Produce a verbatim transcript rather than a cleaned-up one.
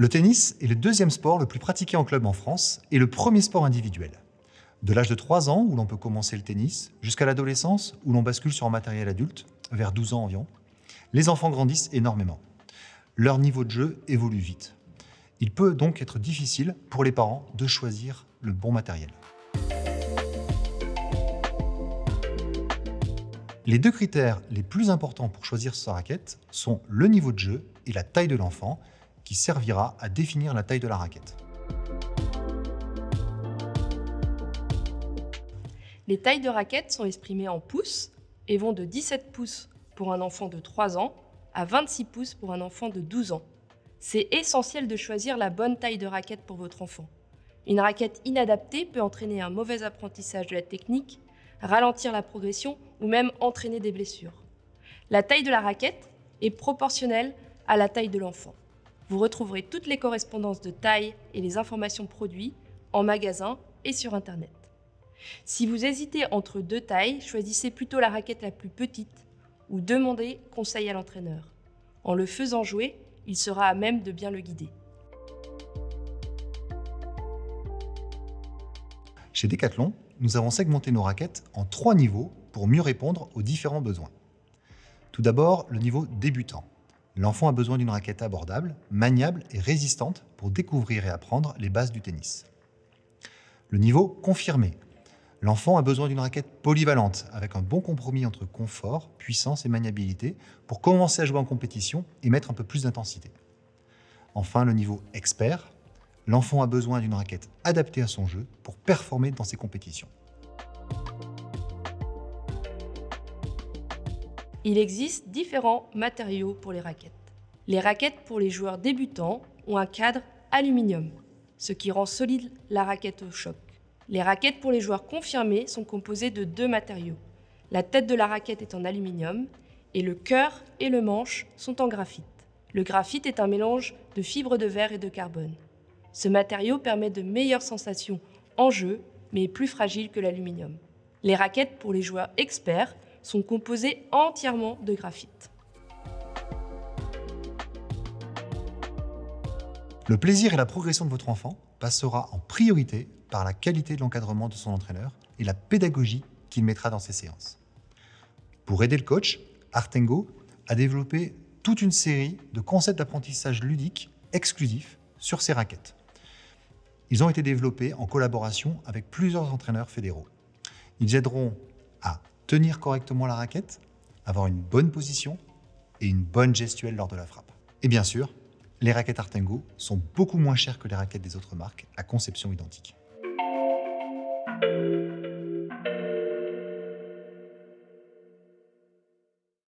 Le tennis est le deuxième sport le plus pratiqué en club en France et le premier sport individuel. De l'âge de trois ans, où l'on peut commencer le tennis, jusqu'à l'adolescence, où l'on bascule sur un matériel adulte, vers douze ans environ, les enfants grandissent énormément. Leur niveau de jeu évolue vite. Il peut donc être difficile pour les parents de choisir le bon matériel. Les deux critères les plus importants pour choisir sa raquette sont le niveau de jeu et la taille de l'enfant, qui servira à définir la taille de la raquette. Les tailles de raquettes sont exprimées en pouces et vont de dix-sept pouces pour un enfant de trois ans à vingt-six pouces pour un enfant de douze ans. C'est essentiel de choisir la bonne taille de raquette pour votre enfant. Une raquette inadaptée peut entraîner un mauvais apprentissage de la technique, ralentir la progression ou même entraîner des blessures. La taille de la raquette est proportionnelle à la taille de l'enfant. Vous retrouverez toutes les correspondances de taille et les informations produits en magasin et sur Internet. Si vous hésitez entre deux tailles, choisissez plutôt la raquette la plus petite ou demandez conseil à l'entraîneur. En le faisant jouer, il sera à même de bien le guider. Chez Decathlon, nous avons segmenté nos raquettes en trois niveaux pour mieux répondre aux différents besoins. Tout d'abord, le niveau débutant. L'enfant a besoin d'une raquette abordable, maniable et résistante pour découvrir et apprendre les bases du tennis. Le niveau confirmé. L'enfant a besoin d'une raquette polyvalente, avec un bon compromis entre confort, puissance et maniabilité, pour commencer à jouer en compétition et mettre un peu plus d'intensité. Enfin, le niveau expert. L'enfant a besoin d'une raquette adaptée à son jeu pour performer dans ses compétitions. Il existe différents matériaux pour les raquettes. Les raquettes pour les joueurs débutants ont un cadre aluminium, ce qui rend solide la raquette au choc. Les raquettes pour les joueurs confirmés sont composées de deux matériaux. La tête de la raquette est en aluminium et le cœur et le manche sont en graphite. Le graphite est un mélange de fibres de verre et de carbone. Ce matériau permet de meilleures sensations en jeu, mais est plus fragile que l'aluminium. Les raquettes pour les joueurs experts sont composées entièrement de graphite. Le plaisir et la progression de votre enfant passera en priorité par la qualité de l'encadrement de son entraîneur et la pédagogie qu'il mettra dans ses séances. Pour aider le coach, Artengo a développé toute une série de concepts d'apprentissage ludique exclusifs sur ses raquettes. Ils ont été développés en collaboration avec plusieurs entraîneurs fédéraux. Ils aideront à tenir correctement la raquette, avoir une bonne position et une bonne gestuelle lors de la frappe. Et bien sûr, les raquettes Artengo sont beaucoup moins chères que les raquettes des autres marques à conception identique.